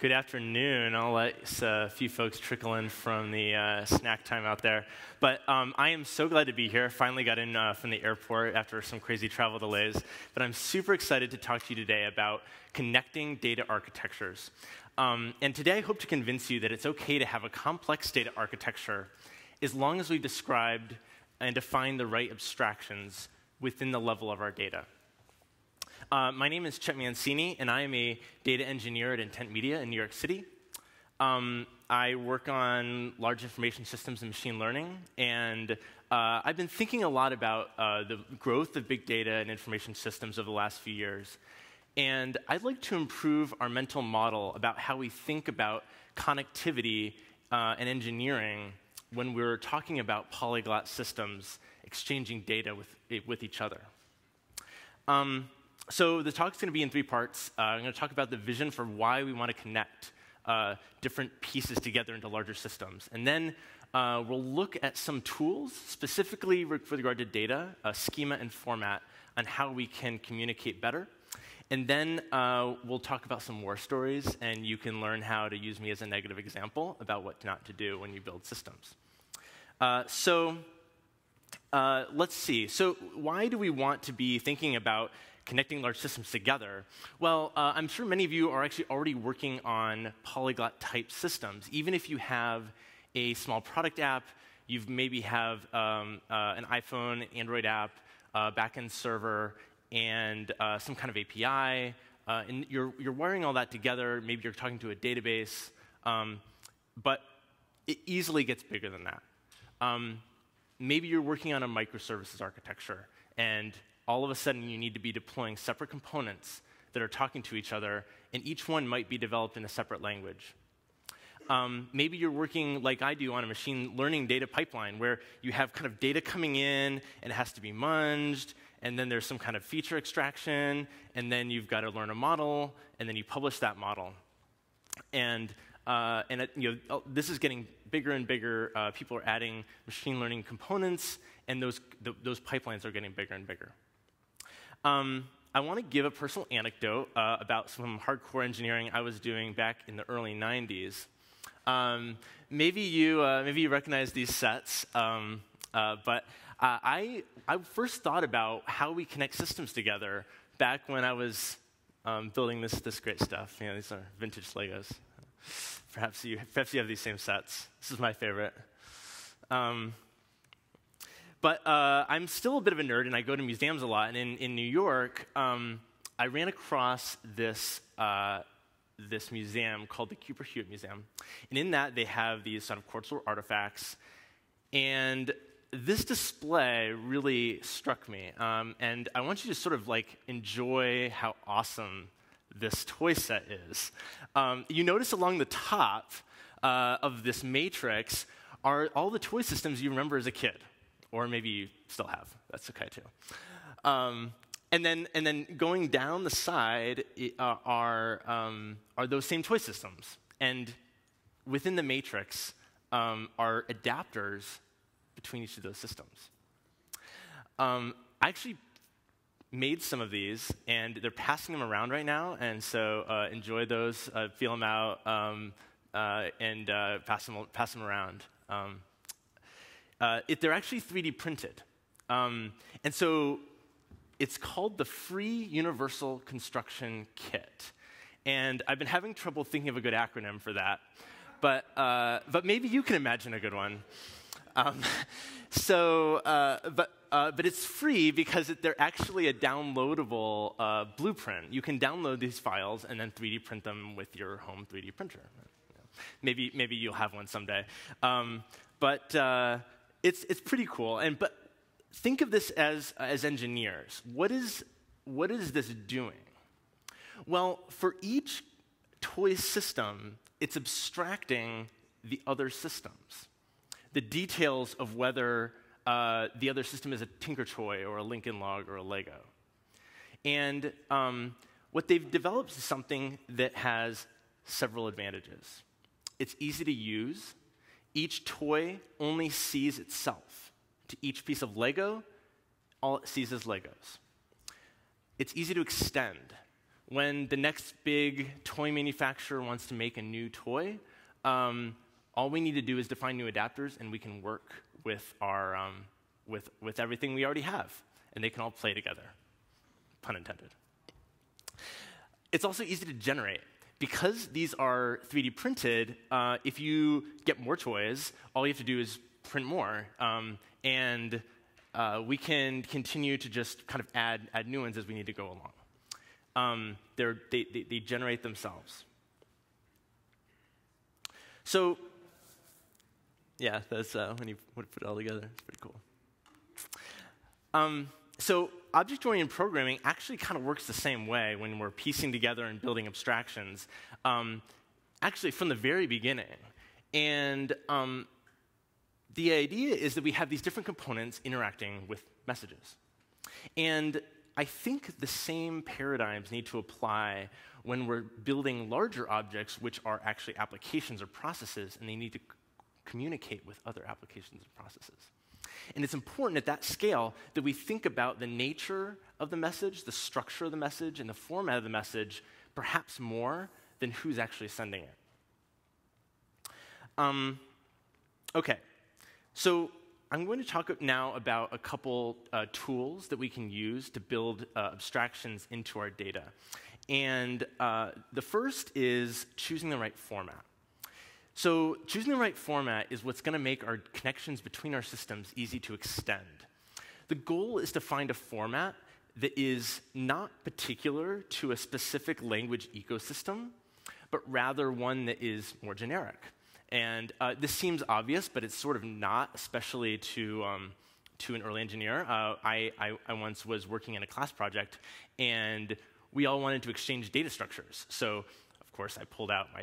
Good afternoon. I'll let a few folks trickle in from the snack time out there. But I am so glad to be here. Finally got in from the airport after some crazy travel delays. But I'm super excited to talk to you today about connecting data architectures. And today I hope to convince you that it's OK to have a complex data architecture as long as we've described and defined the right abstractions within the level of our data. My name is Chet Mancini, and I am a data engineer at Intent Media in New York City. I work on large information systems and machine learning, and I've been thinking a lot about the growth of big data and information systems over the last few years. And I'd like to improve our mental model about how we think about connectivity and engineering when we're talking about polyglot systems exchanging data with each other. So the talk's going to be in three parts. I'm going to talk about the vision for why we want to connect different pieces together into larger systems. And then we'll look at some tools, specifically with regard to data, schema and format, on how we can communicate better. And then we'll talk about some war stories, and you can learn how to use me as a negative example about what not to do when you build systems. Let's see. So why do we want to be thinking about connecting large systems together? Well, I'm sure many of you are actually already working on polyglot type systems. Even if you have a small product app, you maybe have an iPhone, Android app, backend server, and some kind of API, and you're wiring all that together. Maybe you're talking to a database, but it easily gets bigger than that. Maybe you're working on a microservices architecture, and all of a sudden you need to be deploying separate components that are talking to each other, and each one might be developed in a separate language. Maybe you're working, like I do, on a machine learning data pipeline where you have kind of data coming in, and it has to be munged, and then there's some kind of feature extraction, and then you've got to learn a model, and then you publish that model. This is getting bigger and bigger. People are adding machine learning components, and those pipelines are getting bigger and bigger. I want to give a personal anecdote about some hardcore engineering I was doing back in the early 90s. Maybe you recognize these sets, but I first thought about how we connect systems together back when I was building this great stuff. You know, these are vintage Legos. Perhaps you have these same sets. This is my favorite. But I'm still a bit of a nerd, and I go to museums a lot. And in New York, I ran across this museum called the Cooper Hewitt Museum. And in that, they have these sort of cultural artifacts. And this display really struck me. And I want you to sort of like enjoy how awesome this toy set is. You notice along the top of this matrix are all the toy systems you remember as a kid. Or maybe you still have. That's OK, too. And then going down the side are those same toy systems. And within the matrix are adapters between each of those systems. I actually made some of these, and they're passing them around right now. And so enjoy those, feel them out, and pass them around. They're actually 3D printed. And so it's called the Free Universal Construction Kit. And I've been having trouble thinking of a good acronym for that. But maybe you can imagine a good one. But it's free because they're actually a downloadable blueprint. You can download these files and then 3D print them with your home 3D printer. Maybe you'll have one someday. But it's pretty cool. But think of this as engineers. What is this doing? Well, for each toy system, it's abstracting the other systems, the details of whether the other system is a Tinkertoy or a Lincoln Log or a Lego. And what they've developed is something that has several advantages. It's easy to use. Each toy only sees itself. To each piece of Lego, all it sees is Legos. It's easy to extend. when the next big toy manufacturer wants to make a new toy, all we need to do is define new adapters, and we can work with our with everything we already have, and they can all play together. Pun intended. It's also easy to generate. Because these are 3D printed, if you get more toys, all you have to do is print more. We can continue to just kind of add new ones as we need to go along. They generate themselves. So yeah, that's when you put it all together. It's pretty cool. So object-oriented programming actually kind of works the same way when we're piecing together and building abstractions, actually from the very beginning. And the idea is that we have these different components interacting with messages. And I think the same paradigms need to apply when we're building larger objects, which are actually applications or processes, and they need to communicate with other applications and processes. And it's important at that scale that we think about the nature of the message, the structure of the message, and the format of the message, perhaps more than who's actually sending it. OK, so I'm going to talk now about a couple tools that we can use to build abstractions into our data. And the first is choosing the right format. So choosing the right format is what's going to make our connections between our systems easy to extend. The goal is to find a format that is not particular to a specific language ecosystem, but rather one that is more generic. And this seems obvious, but it's sort of not, especially to an early engineer. I once was working in a class project, and we all wanted to exchange data structures. So, of course, I pulled out my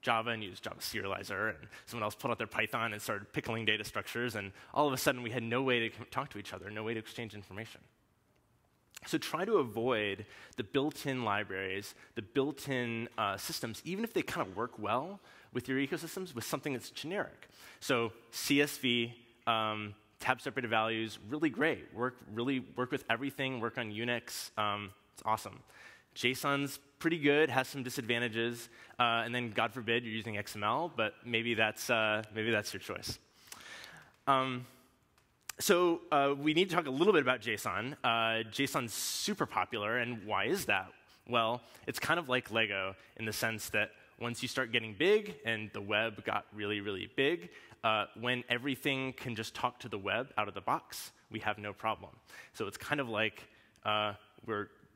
Java and used Java serializer, and someone else pulled out their Python and started pickling data structures, and all of a sudden we had no way to talk to each other, no way to exchange information. So try to avoid the built-in libraries, the built-in systems, even if they kind of work well with your ecosystems, with something that's generic. So CSV, tab-separated values, really great. Work with everything, work on Unix, it's awesome. JSON's pretty good, has some disadvantages, and then God forbid you're using XML, but maybe that's your choice. So we need to talk a little bit about JSON. JSON's super popular, and why is that? Well, it's kind of like Lego in the sense that once you start getting big, and the web got really, really big, when everything can just talk to the web out of the box, we have no problem. So it's kind of like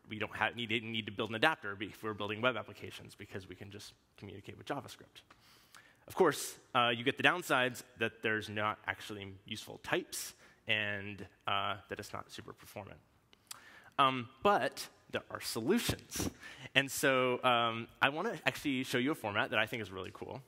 we didn't need to build an adapter if we're building web applications, because we can just communicate with JavaScript. Of course, you get the downsides that there's not actually useful types and that it's not super performant. But there are solutions. And so I want to actually show you a format that I think is really cool.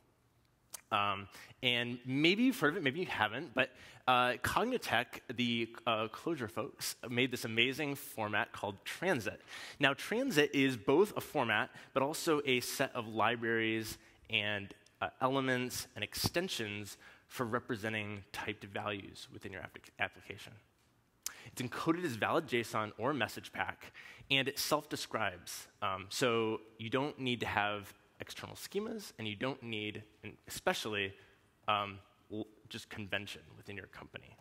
And maybe you've heard of it, maybe you haven't, but Cognitech, the closure folks, made this amazing format called Transit. Now, Transit is both a format, but also a set of libraries and elements and extensions for representing typed values within your application. It's encoded as valid JSON or message pack, and it self-describes. So you don't need to have external schemas, and you don't need, and especially, just convention within your company.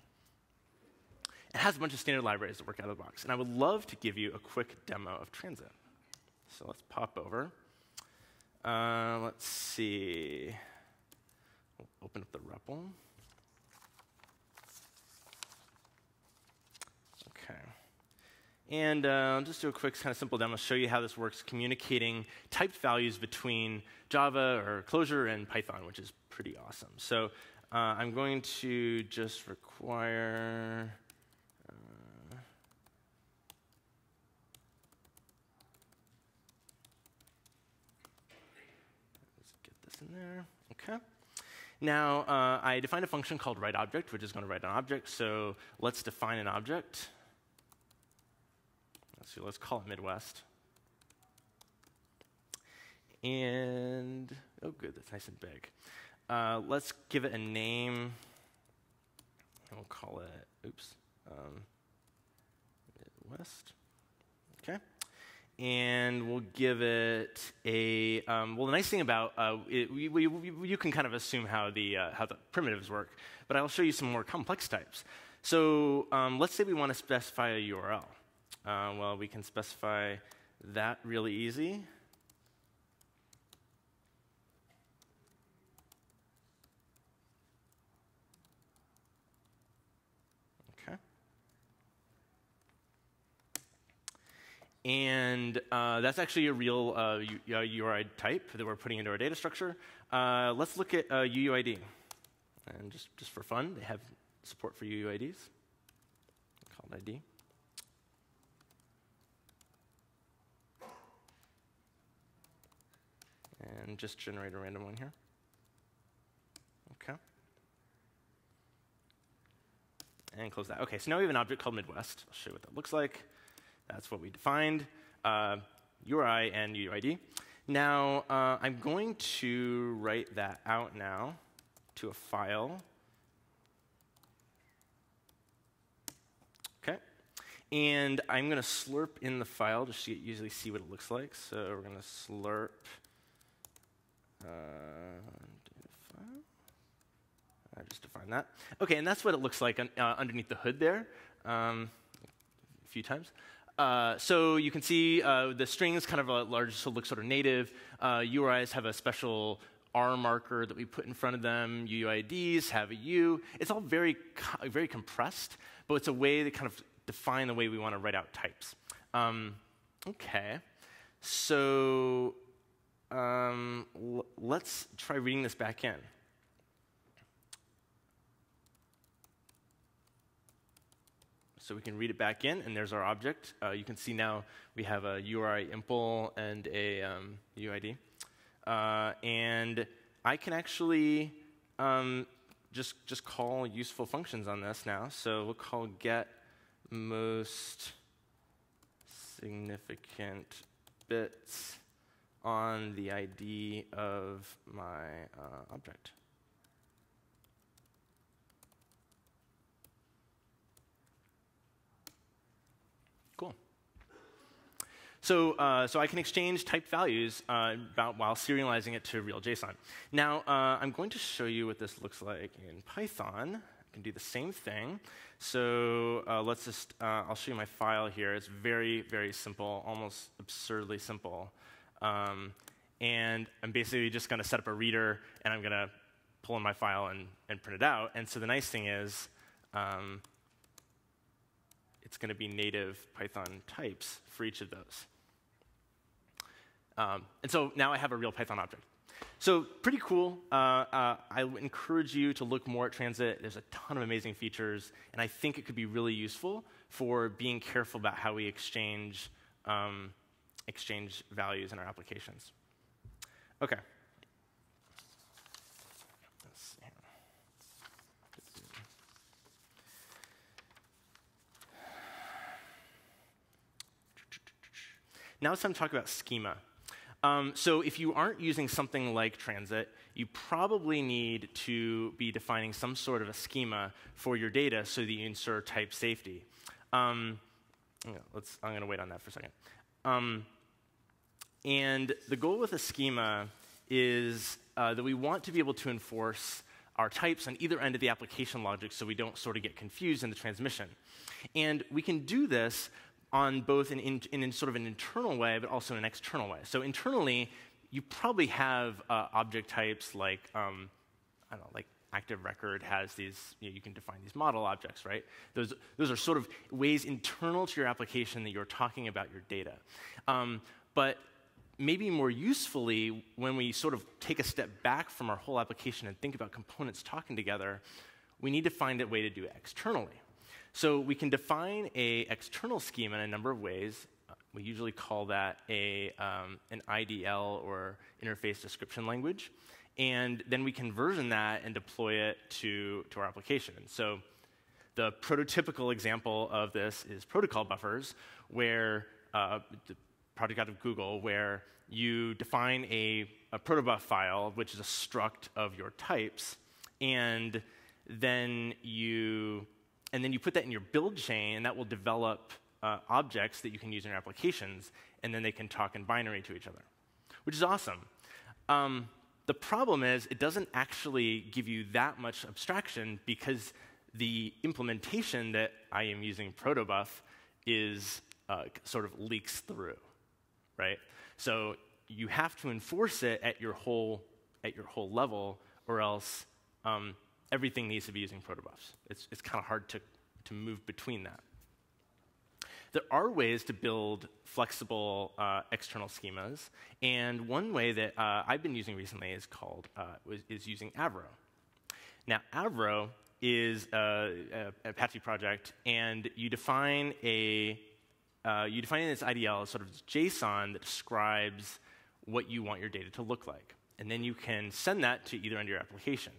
It has a bunch of standard libraries that work out of the box, and I would love to give you a quick demo of Transit. So let's pop over. Let's see. We'll open up the REPL. Okay. And I'll just do a quick kind of simple demo, show you how this works, communicating typed values between Java or Clojure and Python, which is pretty awesome. So I'm going to just require let's get this in there. Okay. Now I defined a function called writeObject, which is going to write an object. So let's define an object. So let's call it Midwest. And, oh good, that's nice and big. Let's give it a name. We'll call it, oops, Midwest. OK. and we'll give it a, well, the nice thing about, you can kind of assume how the primitives work, but I'll show you some more complex types. So let's say we want to specify a URL. Well, we can specify that really easy. And that's actually a real UUID type that we're putting into our data structure. Let's look at UUID. And just for fun, they have support for UUIDs. Called ID. And just generate a random one here. OK. And close that. OK, so now we have an object called Midwest. I'll show you what that looks like. That's what we defined, URI and UUID. Now, I'm going to write that out now to a file. OK. And I'm going to slurp in the file just to usually see what it looks like. So we're going to slurp file. I just defined that. OK, and that's what it looks like underneath the hood there a few times. So you can see the strings kind of large, so it looks sort of native. URIs have a special R marker that we put in front of them. UUIDs have a U. It's all very compressed, but it's a way to kind of define the way we want to write out types. OK. So let's try reading this back in. So we can read it back in, and there's our object. You can see now we have a URI impl and a UUID. And I can actually just call useful functions on this now. So we'll call get most significant bits on the ID of my object. So, so I can exchange type values while serializing it to real JSON. Now, I'm going to show you what this looks like in Python. I can do the same thing. So let's just, I'll show you my file here. It's very simple, almost absurdly simple. And I'm basically just going to set up a reader, and I'm going to pull in my file and print it out. And so the nice thing is, it's going to be native Python types for each of those. And so now I have a real Python object. So pretty cool. I would encourage you to look more at Transit. There's a ton of amazing features, and I think it could be really useful for being careful about how we exchange, values in our applications. OK. Now it's time to talk about schema. So if you aren't using something like Transit, you probably need to be defining some sort of a schema for your data so that you ensure type safety. I'm going to wait on that for a second. And the goal with a schema is that we want to be able to enforce our types on either end of the application logic so we don't sort of get confused in the transmission. And we can do this on both in sort of an internal way, but also in an external way. So internally, you probably have object types like, I don't know, like active record has these, you can define these model objects, right? Those are sort of ways internal to your application that you're talking about your data. But maybe more usefully, when we sort of take a step back from our whole application and think about components talking together, we need to find a way to do it externally. So we can define an external schema in a number of ways. We usually call that an IDL, or interface description language. And then we can version that and deploy it to our application. So the prototypical example of this is protocol buffers, where the project out of Google, where you define a protobuf file, which is a struct of your types, and then you put that in your build chain, and that will develop objects that you can use in your applications, and then they can talk in binary to each other, which is awesome. The problem is it doesn't actually give you that much abstraction because the implementation that I am using protobuf is sort of leaks through, right? So you have to enforce it at your whole level, or else everything needs to be using protobufs. It's kind of hard to move between that. There are ways to build flexible external schemas, and one way that I've been using recently is called using Avro. Now, Avro is an Apache project, and you define a this IDL as sort of JSON that describes what you want your data to look like, and then you can send that to either end of your application.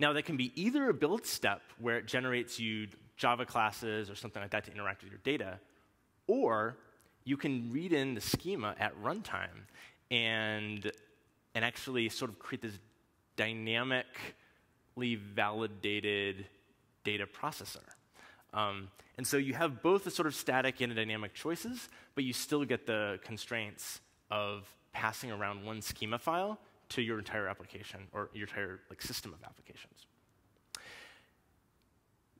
Now, that can be either a build step where it generates you Java classes or something like that to interact with your data, or you can read in the schema at runtime and actually sort of create this dynamically validated data processor. And so you have both the sort of static and dynamic choices, but you still get the constraints of passing around one schema file to your entire application or your entire system of applications.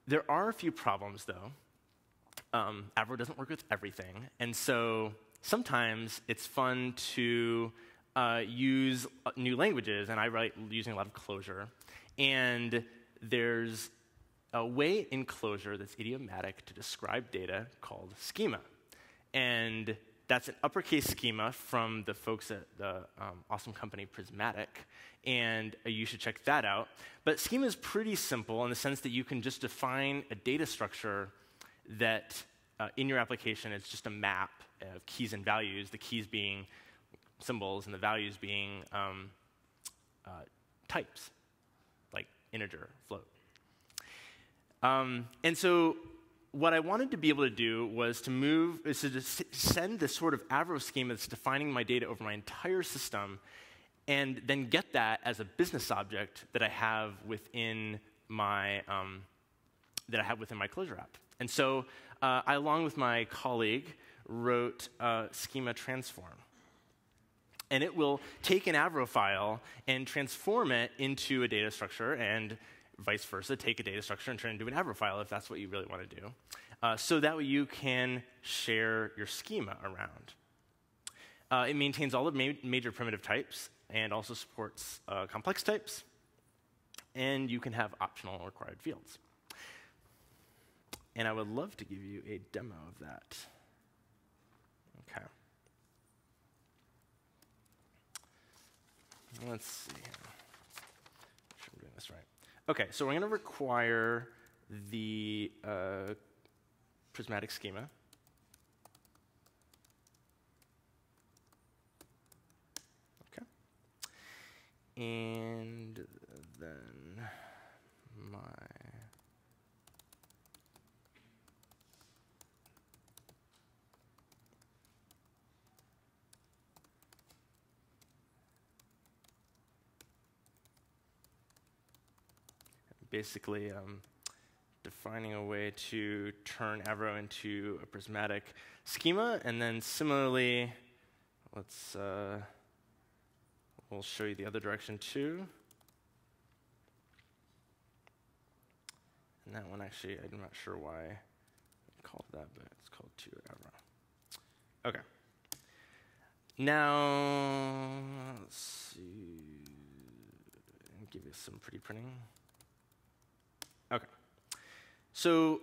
There are a few problems, though. Avro doesn't work with everything, and so sometimes it's fun to use new languages, and I write using a lot of Clojure, and there's a way in Clojure that's idiomatic to describe data called schema, and that's an uppercase schema from the folks at the awesome company Prismatic, and you should check that out. But schema is pretty simple in the sense that you can just define a data structure that in your application is just a map of keys and values, the keys being symbols and the values being types, like integer, float. And so what I wanted to be able to do was to send this sort of Avro schema that's defining my data over my entire system, and then get that as a business object that I have within my Clojure app. And so I, along with my colleague, wrote schema transform, and it will take an Avro file and transform it into a data structure, and vice versa, take a data structure and turn it into an Avro file if that's what you really want to do. So that way you can share your schema around. It maintains all the major primitive types and also supports complex types. And you can have optional or required fields. And I would love to give you a demo of that. Okay. Let's see here. I'm sure I'm doing this right. Okay, so we're going to require the Prismatic schema. Okay. And then my basically defining a way to turn Avro into a prismatic schema, and then similarly, let's we'll show you the other direction too. And that one actually, I'm not sure why I called that, but it's called to Avro. Okay. Now let's see, and give you some pretty printing. Okay, so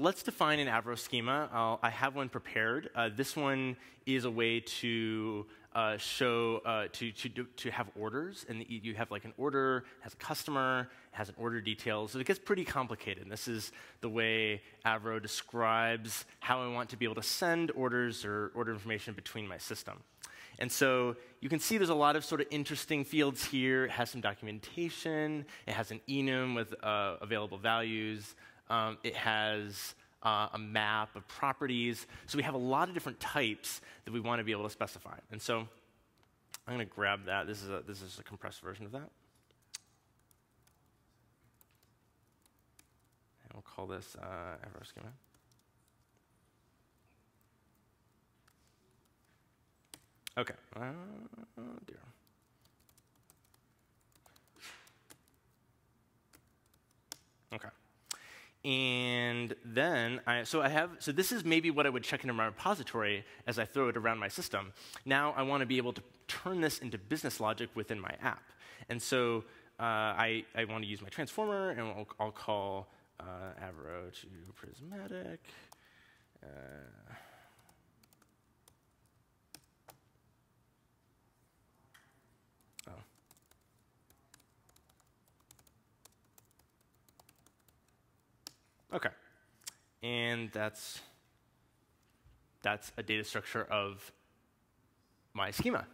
let's define an Avro schema. I have one prepared. This one is a way to show to have orders, and you have like an order, has a customer, has an order detail. So it gets pretty complicated. And this is the way Avro describes how I want to be able to send orders or order information between my system. And so you can see there's a lot of sort of interesting fields here. It has some documentation. It has an enum with available values. It has a map of properties. So we have a lot of different types that we want to be able to specify. And so I'm going to grab that. This is a compressed version of that. And we'll call this Avro schema. Okay. Dear. Okay. And then, so this is maybe what I would check into my repository as I throw it around my system. Now I want to be able to turn this into business logic within my app. And so I want to use my transformer, and I'll call Avro to Prismatic. Okay, and that's a data structure of my schema.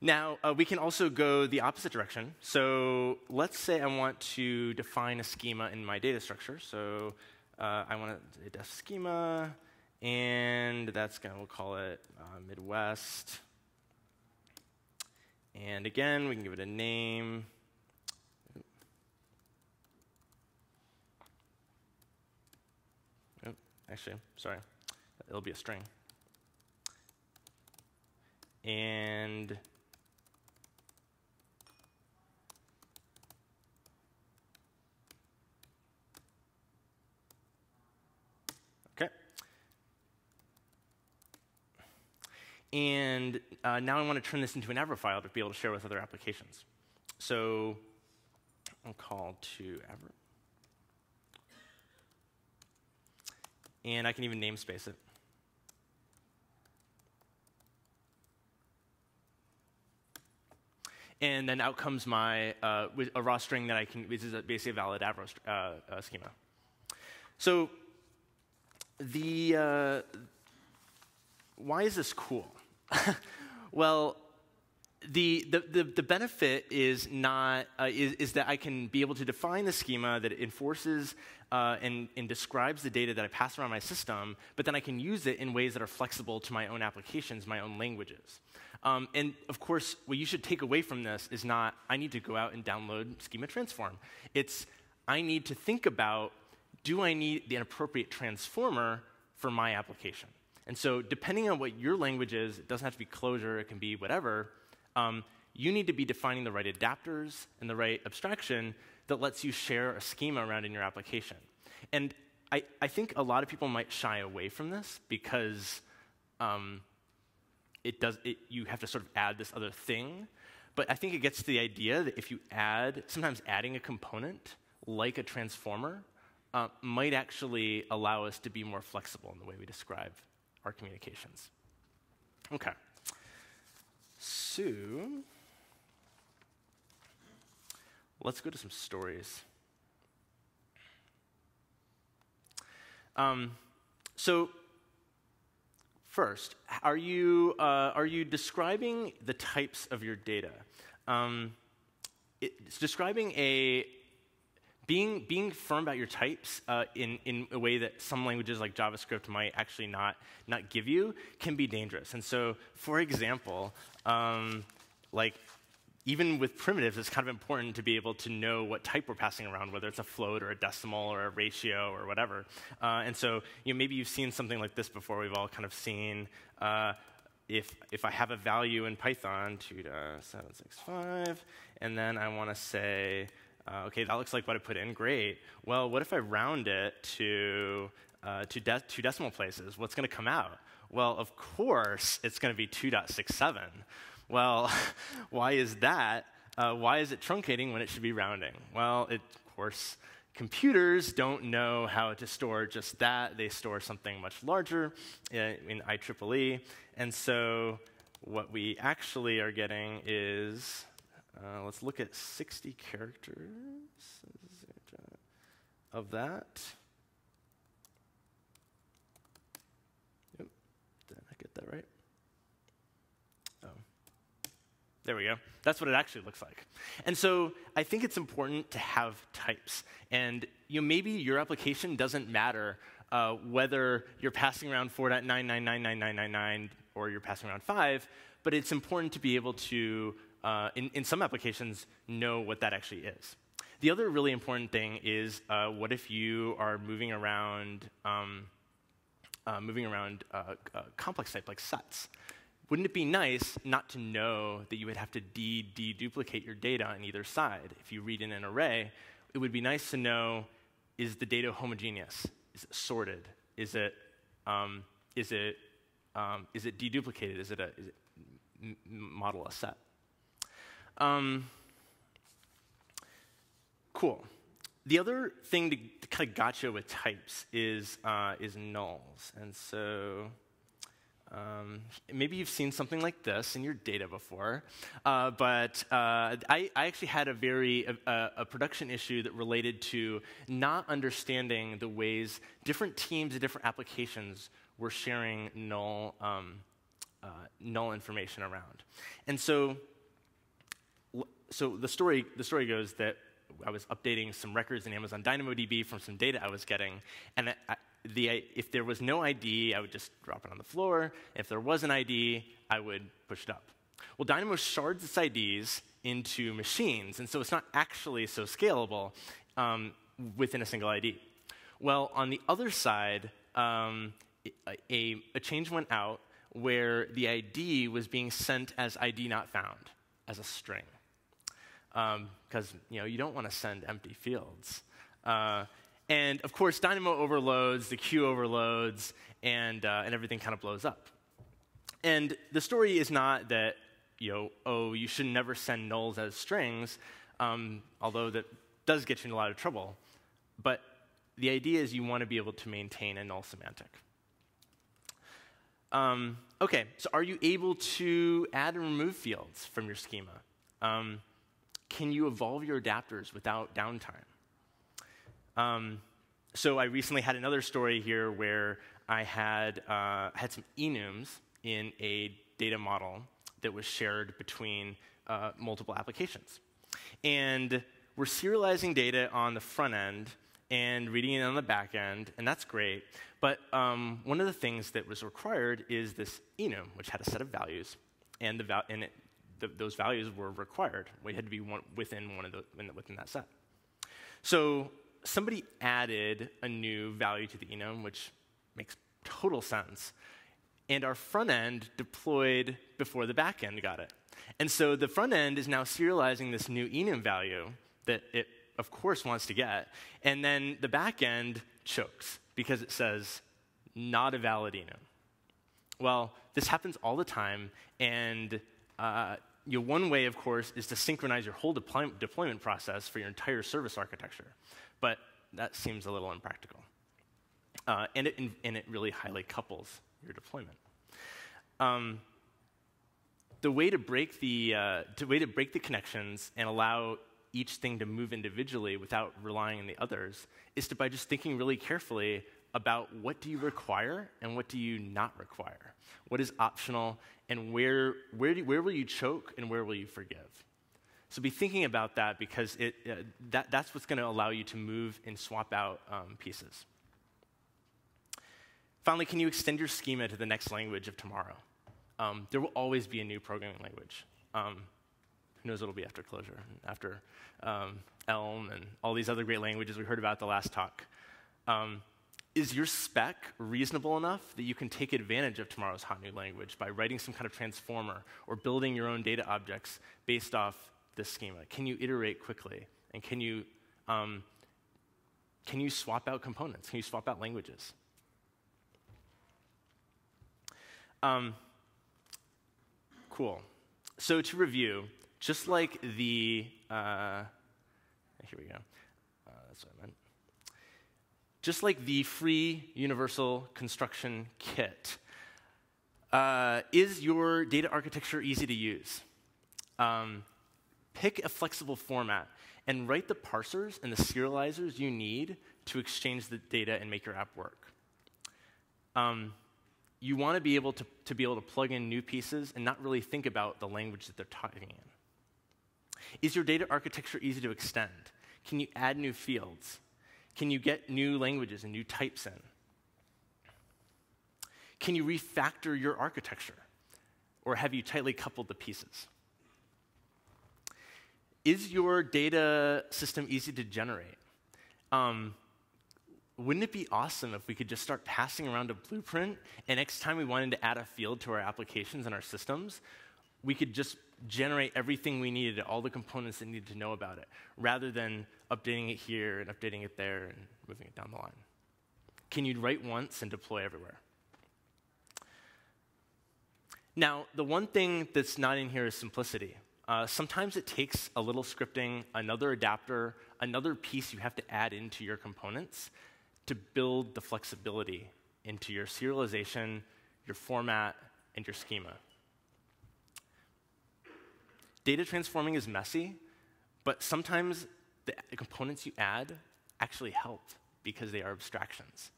Now, we can also go the opposite direction. So let's say I want to define a schema in my data structure. So I want a def schema, and that's gonna, we'll call it Midwest. And again, we can give it a name. Actually, sorry, it'll be a string. And okay. And now I want to turn this into an Avro file to be able to share with other applications. So I'll call to Avro. And I can even namespace it. And then out comes my a raw string that I can, this is basically a valid Avro schema. So the, why is this cool? Well, the benefit is not is that I can be able to define the schema that enforces and describes the data that I pass around my system, but then I can use it in ways that are flexible to my own applications, my own languages. And of course, what you should take away from this is not I need to go out and download schema transform. It's I need to think about, do I need the appropriate transformer for my application? And so depending on what your language is, it doesn't have to be Clojure, it can be whatever. You need to be defining the right adapters and the right abstraction that lets you share a schema around in your application. And I think a lot of people might shy away from this because you have to sort of add this other thing. But I think it gets to the idea that if you add, sometimes adding a component like a transformer might actually allow us to be more flexible in the way we describe our communications. Okay. So, let's go to some stories. So, first, are you describing the types of your data? It's describing a being firm about your types in a way that some languages like JavaScript might actually not give you can be dangerous. And so, for example, like even with primitives, it's kind of important to be able to know what type we're passing around, whether it's a float or a decimal or a ratio or whatever. And so, you know, maybe you've seen something like this before. We've all kind of seen if I have a value in Python 2.765, and then I want to say okay, that looks like what I put in. Great. Well, what if I round it to two decimal places? What's going to come out? Well, of course, it's going to be 2.67. Well, why is that? Why is it truncating when it should be rounding? Well, of course, computers don't know how to store just that. They store something much larger in IEEE. And so what we actually are getting is... let's look at 60 characters of that. Yep, did I get that right? Oh, there we go. That's what it actually looks like. And so I think it's important to have types. And you know, maybe your application doesn't matter whether you're passing around 4.999999 or you're passing around 5, but it's important to be able to in some applications, know what that actually is. The other really important thing is what if you are moving around a complex type like sets? Wouldn't it be nice not to know that you would have to deduplicate your data on either side? If you read in an array, it would be nice to know, is the data homogeneous? Is it sorted? Is it deduplicated? Is it model a set? Cool. The other thing to kind of gotcha with types is nulls. And so maybe you've seen something like this in your data before. But I actually had a production issue that related to not understanding the ways different teams and different applications were sharing null information around. And so the story goes that I was updating some records in Amazon DynamoDB from some data I was getting, and if there was no ID, I would just drop it on the floor. If there was an ID, I would push it up. Well, Dynamo shards its IDs into machines, and so it's not actually so scalable within a single ID. Well, on the other side, a change went out where the ID was being sent as ID not found, as a string. Because you don't want to send empty fields. And of course, Dynamo overloads, the queue overloads, and everything kind of blows up. And the story is not that, oh, you should never send nulls as strings, although that does get you in a lot of trouble. But the idea is you want to be able to maintain a null semantic. OK, so are you able to add and remove fields from your schema? Can you evolve your adapters without downtime? So I recently had another story here where I had some enums in a data model that was shared between multiple applications. And we're serializing data on the front end and reading it on the back end, and that's great. But one of the things that was required is this enum, which had a set of values, and those values were required. We had to be within that set. So somebody added a new value to the enum, which makes total sense. And our front end deployed before the back end got it. And so the front end is now serializing this new enum value that it, of course, wants to get. And then the back end chokes because it says, not a valid enum. Well, this happens all the time. And one way, of course, is to synchronize your whole deployment process for your entire service architecture. But that seems a little impractical. And it really highly couples your deployment. The way to break the connections and allow each thing to move individually without relying on the others is to by just thinking really carefully about what do you require and what do you not require? What is optional and where will you choke and where will you forgive? So be thinking about that because that's what's going to allow you to move and swap out pieces. Finally, can you extend your schema to the next language of tomorrow? There will always be a new programming language. Who knows what it'll be after Clojure, after Elm and all these other great languages we heard about at the last talk. Is your spec reasonable enough that you can take advantage of tomorrow's hot new language by writing some kind of transformer or building your own data objects based off this schema? Can you iterate quickly? And can you swap out components? Can you swap out languages? Cool. So to review, just like the here we go. That's what I meant. Just like the Free Universal Construction Kit, is your data architecture easy to use? Pick a flexible format and write the parsers and the serializers you need to exchange the data and make your app work. You want to be able to be able to plug in new pieces and not really think about the language that they're talking in. Is your data architecture easy to extend? Can you add new fields? Can you get new languages and new types in? Can you refactor your architecture? Or have you tightly coupled the pieces? Is your data system easy to generate? wouldn't it be awesome if we could just start passing around a blueprint, and next time we wanted to add a field to our applications and our systems, we could just generate everything we needed, all the components that needed to know about it, rather than updating it here and updating it there and moving it down the line? Can you write once and deploy everywhere? Now, the one thing that's not in here is simplicity. Sometimes it takes a little scripting, another adapter, another piece you have to add into your components to build the flexibility into your serialization, your format, and your schema. Data transforming is messy, but sometimes the components you add actually help because they are abstractions.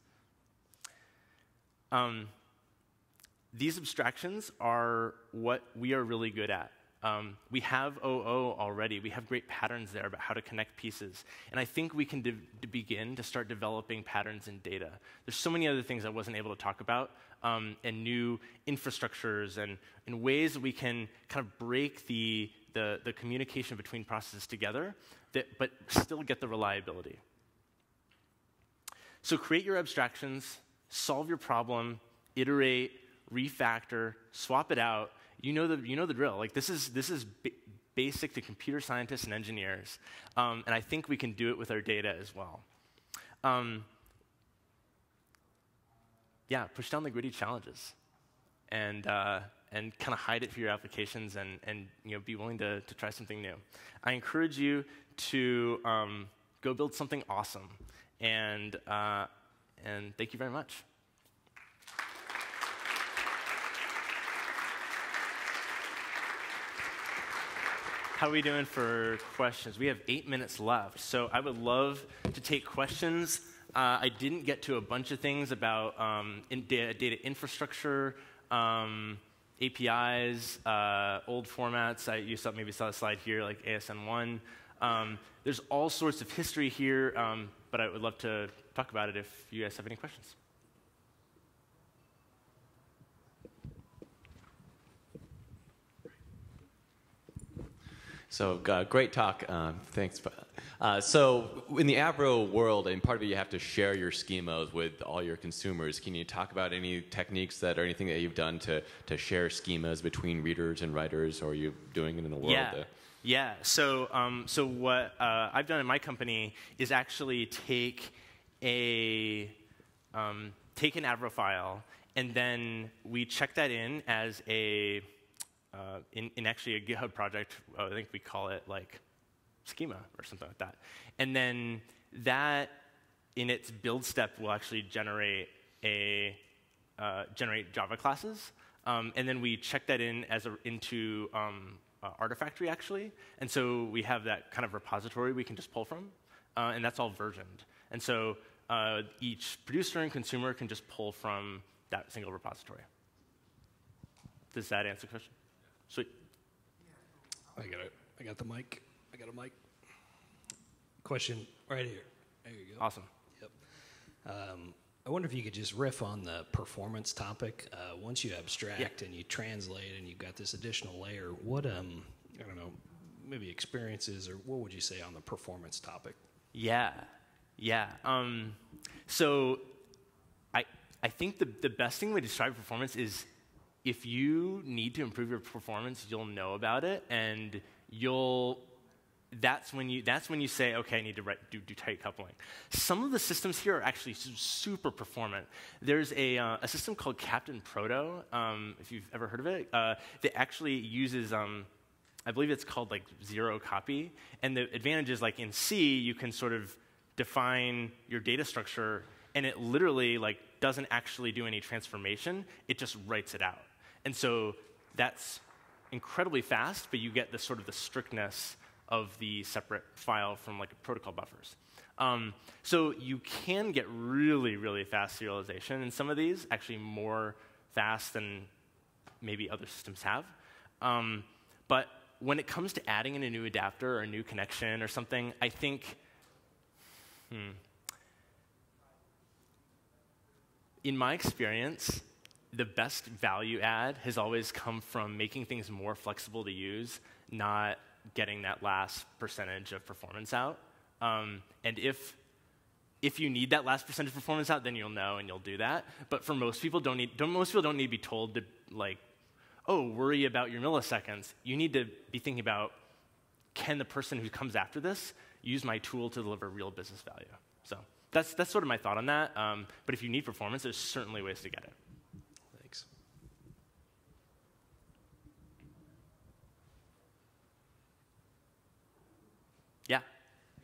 These abstractions are what we are really good at. We have OO already. We have great patterns there about how to connect pieces. And I think we can begin to start developing patterns in data. There's so many other things I wasn't able to talk about, and new infrastructures and ways that we can kind of break the communication between processes together, but still get the reliability. So create your abstractions, solve your problem, iterate, refactor, swap it out. You know the drill. Like, this is basic to computer scientists and engineers, and I think we can do it with our data as well. Yeah, push down the gritty challenges, and kind of hide it for your applications, and you know, be willing to try something new. I encourage you to go build something awesome, and thank you very much. How are we doing for questions? We have 8 minutes left, so I would love to take questions. I didn't get to a bunch of things about data infrastructure, APIs, old formats. You maybe saw a slide here, like ASN1. There's all sorts of history here, but I would love to talk about it if you guys have any questions. So great talk. Thanks. So in the Avro world, and part of it, you have to share your schemas with all your consumers. Can you talk about any techniques that or anything that you've done to share schemas between readers and writers, or are you doing it in a world? Yeah. Yeah. So so what I've done in my company is actually take an Avro file, and then we check that in as a in actually a GitHub project. I think we call it like schema or something like that. And then that, in its build step, will actually generate Java classes. And then we check that in as into Artifactory, actually. And so we have that kind of repository we can just pull from, and that's all versioned. And so each producer and consumer can just pull from that single repository. Does that answer the question? Sweet. I got it. I got the mic. I got a mic. Question right here. There you go. Awesome. Yep. I wonder if you could just riff on the performance topic. Once you abstract and you translate and you've got this additional layer, what, I don't know, maybe experiences or what would you say on the performance topic? Yeah. Yeah. So I think the best thing we describe performance is, if you need to improve your performance, you'll know about it, and you'll. That's when you say, okay, I need to do tight coupling. Some of the systems here are actually super performant. There's a system called Captain Proto, if you've ever heard of it, that actually uses. I believe it's called like zero copy, and the advantage is like in C, you can sort of define your data structure, and it literally like doesn't actually do any transformation. It just writes it out. And so that's incredibly fast, but you get the sort of the strictness of the separate file from like protocol buffers. So you can get really, really fast serialization in some of these, actually more fast than maybe other systems have. But when it comes to adding in a new adapter or a new connection or something, I think, in my experience, the best value add has always come from making things more flexible to use, not getting that last percentage of performance out. And if If you need that last percentage performance out, then you'll know and you'll do that. But for most people, most people don't need to be told to, like, oh, worry about your milliseconds. You need to be thinking about, can the person who comes after this use my tool to deliver real business value? So that's sort of my thought on that. But if you need performance, there's certainly ways to get it. Thanks. Yeah. I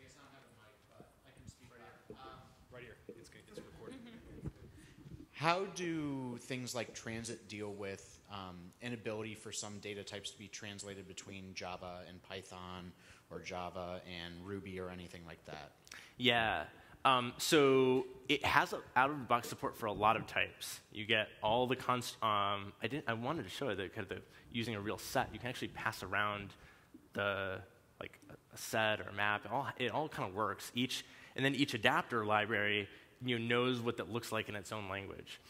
guess I don't have a mic, but I can speak right here. Right here. It's recorded. How do things like Transit deal with inability for some data types to be translated between Java and Python, or Java and Ruby, or anything like that? Yeah. So it has out-of-the-box support for a lot of types. You get all the I wanted to show you that kind of using a real set. You can actually pass around the a set or a map. It all kind of works. And then each adapter library knows what that looks like in its own language.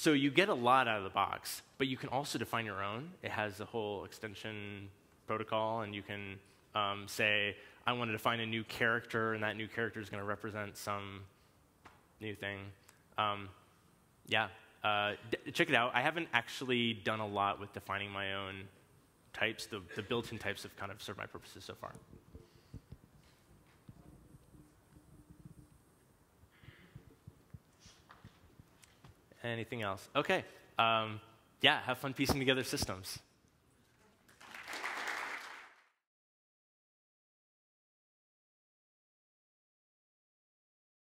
So you get a lot out of the box, but you can also define your own. It has the whole extension protocol, and you can say, I want to define a new character, and that new character is going to represent some new thing. Check it out. I haven't actually done a lot with defining my own types. The built-in types have kind of served my purposes so far. Anything else? Okay. Yeah, have fun piecing together systems.